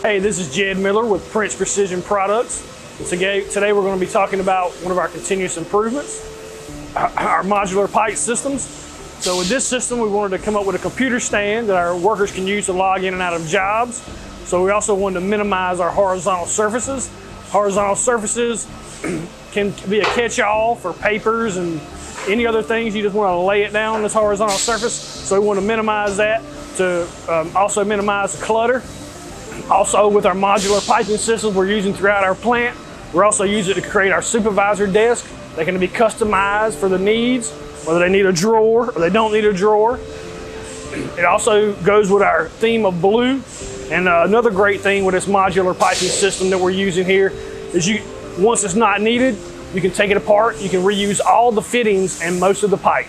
Hey, this is Jed Miller with Prince Precision Products. Today we're going to be talking about one of our continuous improvements, our modular pipe systems. So with this system, we wanted to come up with a computer stand that our workers can use to log in and out of jobs. So we also wanted to minimize our horizontal surfaces. Horizontal surfaces can be a catch-all for papers and any other things. You just want to lay it down, this horizontal surface. So we want to minimize that to also minimize the clutter. Also, with our modular piping systems we're using throughout our plant, we're also using it to create our supervisor desk. They can be customized for the needs, whether they need a drawer or they don't need a drawer. It also goes with our theme of blue. And another great thing with this modular piping system that we're using here is once it's not needed, you can take it apart. You can reuse all the fittings and most of the pipe.